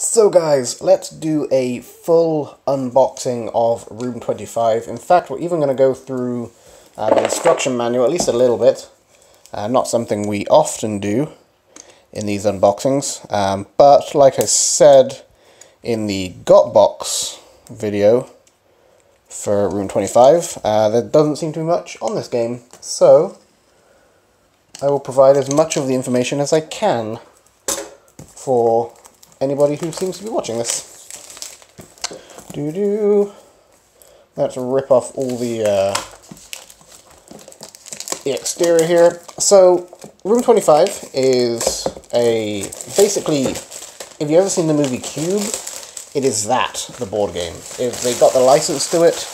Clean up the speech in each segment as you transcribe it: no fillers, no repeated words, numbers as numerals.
So guys, let's do a full unboxing of Room 25. In fact, we're even going to go through the instruction manual, at least a little bit. Not something we often do in these unboxings, but like I said in the Got Box video for Room 25, there doesn't seem to be much on this game, so I will provide as much of the information as I can for anybody who seems to be watching this. Let's rip off all the exterior here. So Room 25 is a, basically, if you've ever seen the movie Cube, it is that, the board game. If they got the license to it,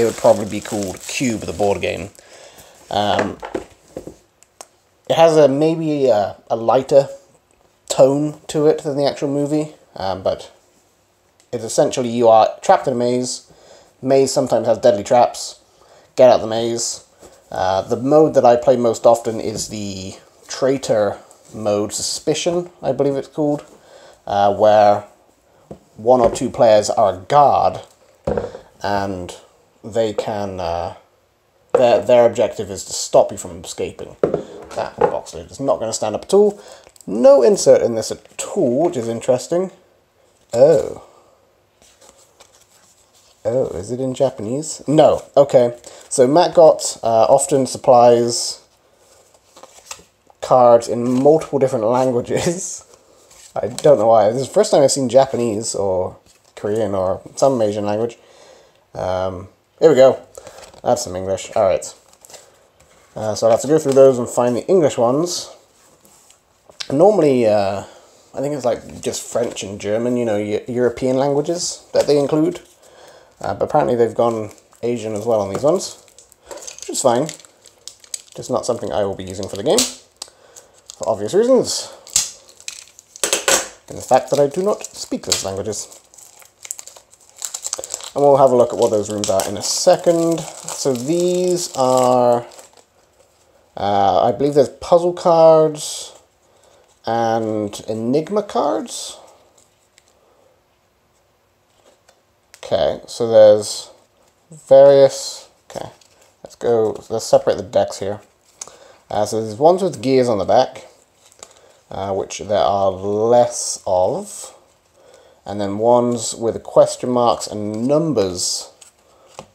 it would probably be called Cube, the board game. It has a maybe a lighter tone to it than the actual movie, but it's essentially you are trapped in a maze. Maze sometimes has deadly traps. Get out of the maze. The mode that I play most often is the traitor mode, suspicion, I believe it's called, where one or two players are a guard, and they can their objective is to stop you from escaping. That box lid is not going to stand up at all. No insert in this at all, which is interesting. Oh, is it in Japanese? No. Okay. So Matgot often supplies cards in multiple different languages. I don't know why. This is the first time I've seen Japanese or Korean or some Asian language. Here we go. That's some English. All right. So I'll have to go through those and find the English ones. Normally, I think it's like just French and German, you know, European languages that they include. But apparently they've gone Asian as well on these ones, which is fine. Just not something I will be using for the game, for obvious reasons. And the fact that I do not speak those languages. And we'll have a look at what those rooms are in a second. So these are, I believe there's puzzle cards and Enigma cards. Okay, so there's various, okay, let's go, let's separate the decks here. So there's ones with gears on the back, which there are less of, and then ones with question marks and numbers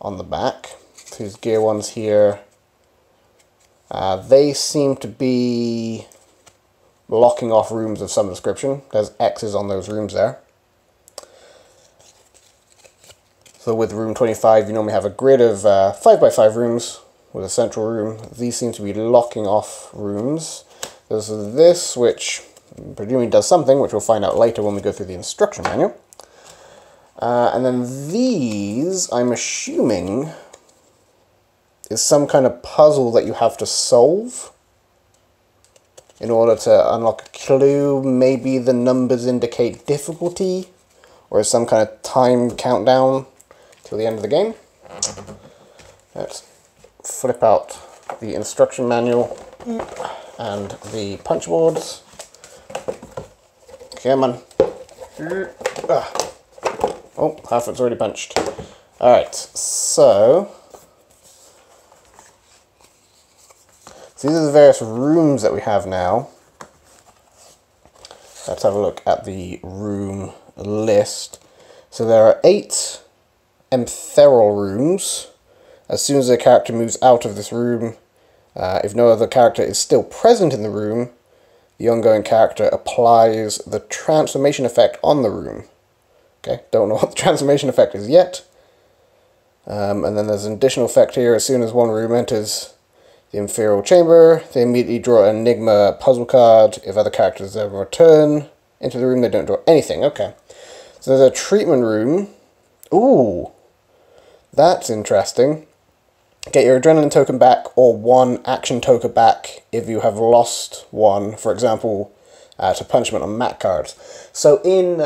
on the back. So these gear ones here, they seem to be blocking off rooms of some description. There's X's on those rooms there. So with room 25, you normally have a grid of 5 by 5 rooms with a central room. These seem to be locking off rooms. There's this, which presumably does something, which we'll find out later when we go through the instruction manual. And then these, I'm assuming, is some kind of puzzle that you have to solve in order to unlock a clue. Maybe the numbers indicate difficulty, or some kind of time countdown till the end of the game. Let's flip out the instruction manual and the punch boards. Come on. Oh, half it's already punched. All right, so these are the various rooms that we have now. Let's have a look at the room list. So there are 8 empheral rooms. As soon as a character moves out of this room, if no other character is still present in the room, the ongoing character applies the transformation effect on the room. Okay, don't know what the transformation effect is yet. And then there's an additional effect here. As soon as one room enters the inferior chamber, they immediately draw an Enigma puzzle card. If other characters ever return into the room, they don't draw anything. Okay. So there's a treatment room. Ooh, that's interesting. Get your adrenaline token back or one action token back if you have lost one, for example, to punishment on mat cards. So in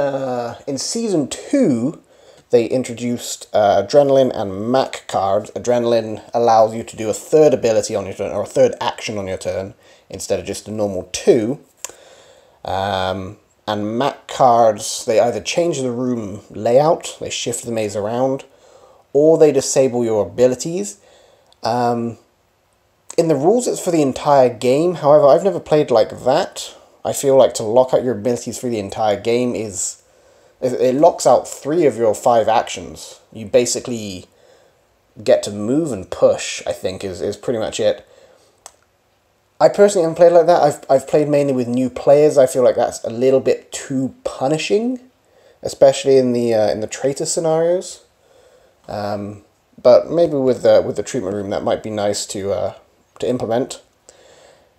Season 2, they introduced Adrenaline and Mac cards. Adrenaline allows you to do a third ability on your turn, or a third action on your turn, instead of just a normal 2. And map cards, they either change the room layout, they shift the maze around, or they disable your abilities. In the rules, it's for the entire game. However, I've never played like that. I feel like to lock out your abilities for the entire game is... It locks out 3 of your 5 actions. You basically get to move and push, I think, is pretty much it. I personally haven't played like that. I've played mainly with new players. I feel like that's a little bit too punishing, especially in the traitor scenarios. But maybe with the treatment room, that might be nice to implement.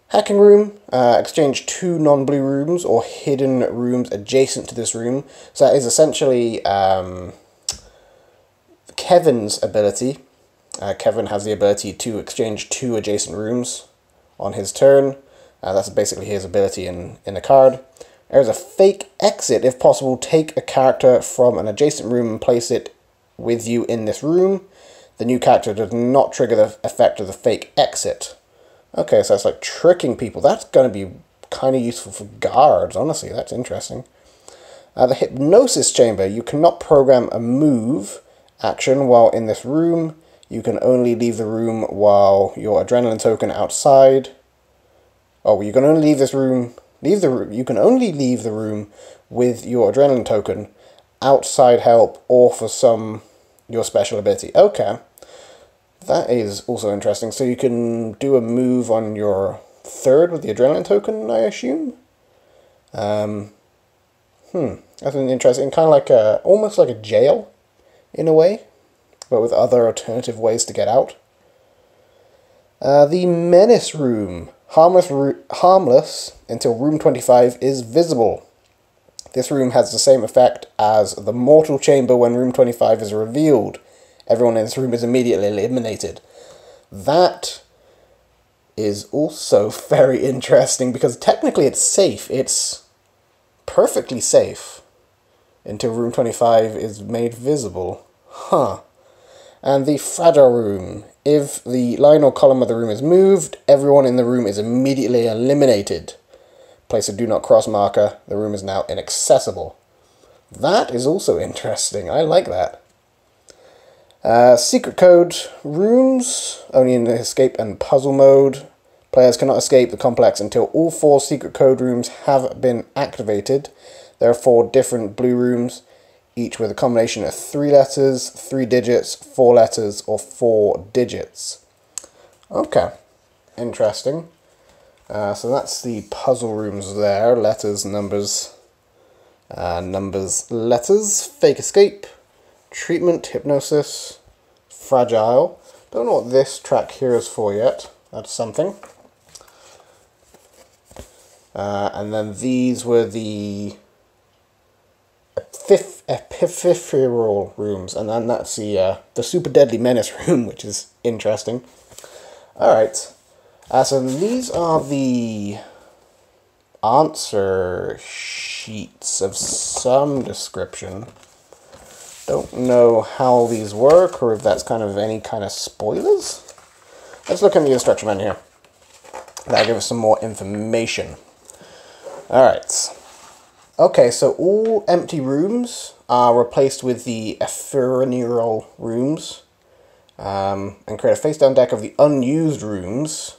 Hacking room, exchange 2 non-blue rooms or hidden rooms adjacent to this room. So that is essentially Kevin's ability. Kevin has the ability to exchange 2 adjacent rooms on his turn. That's basically his ability in a card. There's a fake exit. If possible, take a character from an adjacent room and place it with you in this room. The new character does not trigger the effect of the fake exit. Okay, so that's like tricking people. That's going to be kind of useful for guards, honestly. That's interesting. The hypnosis chamber. You cannot program a move action while in this room. You can only leave the room while your adrenaline token outside. Oh, you can only leave this room. You can only leave the room with your adrenaline token, outside help, or for your special ability. Okay, that is also interesting. So you can do a move on your third with the adrenaline token, I assume. That's an interesting, kind of like a almost like a jail, in a way, but with other alternative ways to get out. The Menace Room. Harmless until Room 25 is visible. This room has the same effect as the Mortal Chamber when Room 25 is revealed. Everyone in this room is immediately eliminated. That is also very interesting because technically it's safe. It's perfectly safe until Room 25 is made visible. Huh. And the Fragile Room. If the line or column of the room is moved, everyone in the room is immediately eliminated. Place a do not cross marker. The room is now inaccessible. That is also interesting. I like that. Secret code rooms. Only in escape and puzzle mode. Players cannot escape the complex until all 4 secret code rooms have been activated. There are 4 different blue rooms, each with a combination of 3 letters, 3 digits, 4 letters, or 4 digits. Okay, interesting. So that's the puzzle rooms there. Letters, numbers, letters, fake escape, treatment, hypnosis, fragile. Don't know what this track here is for yet. That's something. And then these were the epiphyral rooms, and then that's the super deadly menace room, which is interesting. All right. So these are the answer sheets of some description. Don't know how these work or if that's kind of any kind of spoilers. Let's look at the instruction manual here. That'll give us some more information. Alright. Okay, so all empty rooms are replaced with the epiphyral rooms, and create a face down deck of the unused rooms.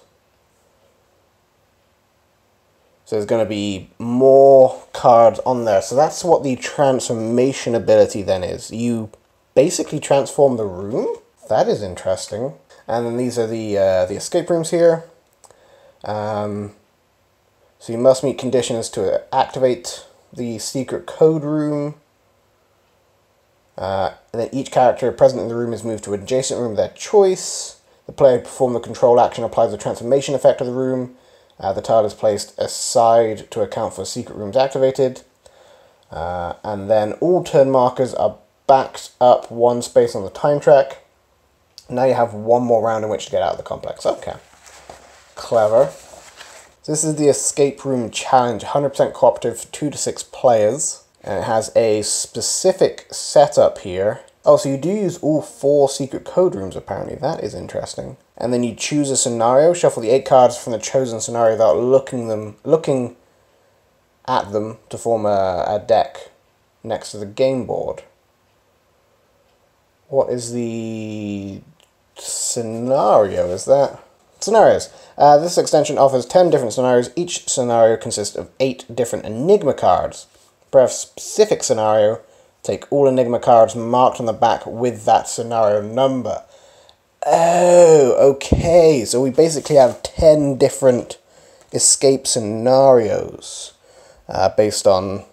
So there's going to be more cards on there. So that's what the transformation ability then is. You basically transform the room. That is interesting. And then these are the escape rooms here. So you must meet conditions to activate the secret code room. And then each character present in the room is moved to an adjacent room of their choice. The player performs the control action, applies the transformation effect of the room. The tile is placed aside to account for secret rooms activated. And then all turn markers are backed up 1 space on the time track. Now you have 1 more round in which to get out of the complex. Okay. Clever. So this is the escape room challenge, 100% cooperative, 2 to 6 players. And it has a specific setup here. Oh, so you do use all 4 secret code rooms, apparently. That is interesting. And then you choose a scenario, shuffle the 8 cards from the chosen scenario without looking at them to form a deck next to the game board. What is the scenario? Is that scenarios? This extension offers 10 different scenarios. Each scenario consists of 8 different Enigma cards. Per specific scenario, take all Enigma cards marked on the back with that scenario number. Oh, okay. So we basically have 10 different escape scenarios based on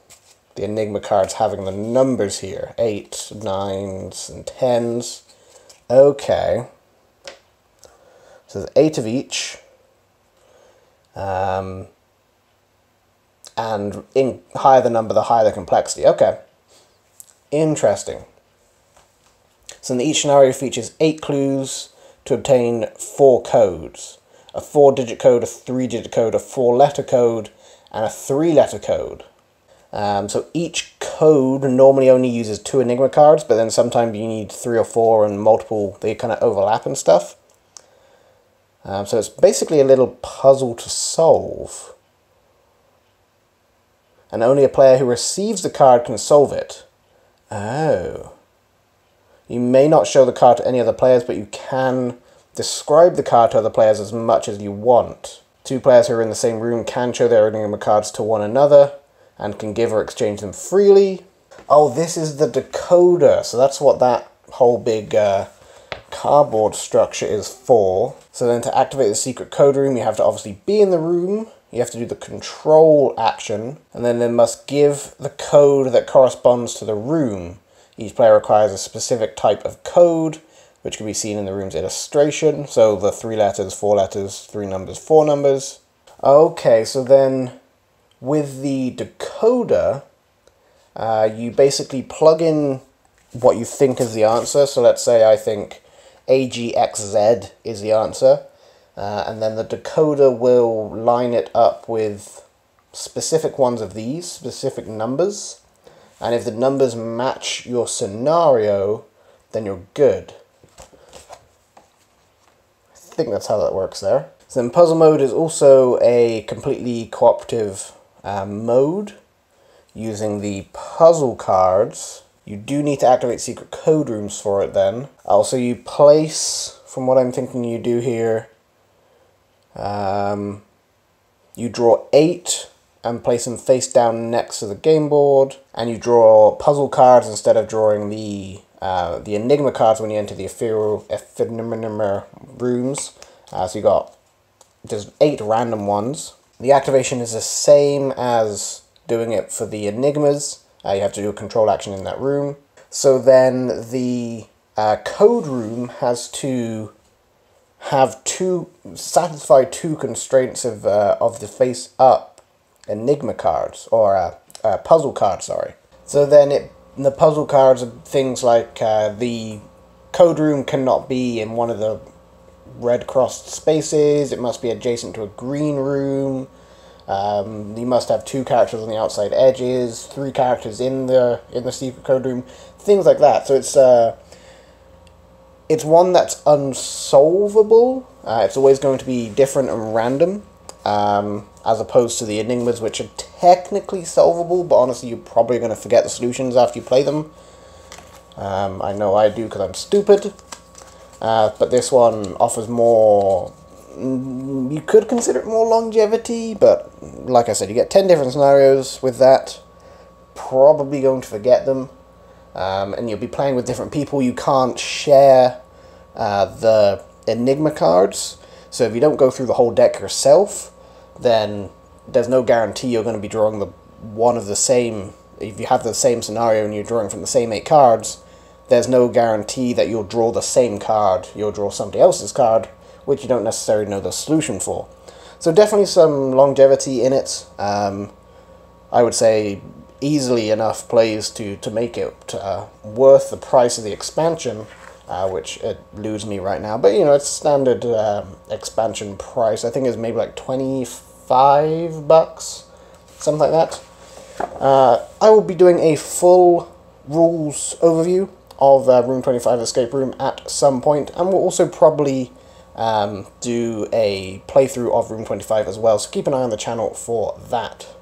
the Enigma cards having the numbers here. 8, 9s, and 10s. Okay. So there's 8 of each. And in higher the number, the higher the complexity. Okay. Interesting. So each scenario features 8 clues to obtain 4 codes. A 4-digit code, a 3-digit code, a 4-letter code, and a 3-letter code. So each code normally only uses 2 Enigma cards, but then sometimes you need 3 or 4 and multiple, they kind of overlap and stuff. So it's basically a little puzzle to solve. And only a player who receives the card can solve it. Oh. You may not show the card to any other players, but you can describe the card to other players as much as you want. 2 players who are in the same room can show their Enigma cards to one another and can give or exchange them freely. Oh, this is the decoder. So that's what that whole big cardboard structure is for. So then to activate the secret code room, you have to obviously be in the room. You have to do the control action, and then they must give the code that corresponds to the room. Each player requires a specific type of code, which can be seen in the room's illustration. So the 3 letters, 4 letters, 3 numbers, 4 numbers. Okay, so then with the decoder, you basically plug in what you think is the answer. So let's say I think AGXZ is the answer. And then the decoder will line it up with specific ones of these, specific numbers. And if the numbers match your scenario, then you're good. I think that's how that works there. So then puzzle mode is also a completely cooperative mode using the puzzle cards. You do need to activate secret code rooms for it then. Also you place, from what I'm thinking you do here, you draw 8 and place them face down next to the game board, and you draw puzzle cards instead of drawing the Enigma cards when you enter the ephemeral rooms. So you got just 8 random ones. The activation is the same as doing it for the Enigmas. You have to do a control action in that room. So then the code room has to have satisfy two constraints of the face up Enigma cards, or puzzle cards, sorry. So then the puzzle cards are things like the code room cannot be in one of the red crossed spaces, it must be adjacent to a green room, you must have 2 characters on the outside edges, 3 characters in the secret code room, things like that. So it's one that's unsolvable, it's always going to be different and random, as opposed to the Enigmas, which are technically solvable, but honestly you're probably going to forget the solutions after you play them. I know I do because I'm stupid. But this one offers more, you could consider it more longevity, but like I said, you get 10 different scenarios with that. Probably going to forget them. And you'll be playing with different people. You can't share the Enigma cards. So if you don't go through the whole deck yourself, then there's no guarantee you're going to be drawing the one of the same. If you have the same scenario and you're drawing from the same 8 cards, there's no guarantee that you'll draw the same card. You'll draw somebody else's card, which you don't necessarily know the solution for. So definitely some longevity in it. I would say easily enough plays to make it worth the price of the expansion, which it eludes me right now. But you know, it's standard expansion price. I think it's maybe like $25, something like that. I will be doing a full rules overview of Room 25 Escape Room at some point, and we'll also probably do a playthrough of Room 25 as well, so keep an eye on the channel for that.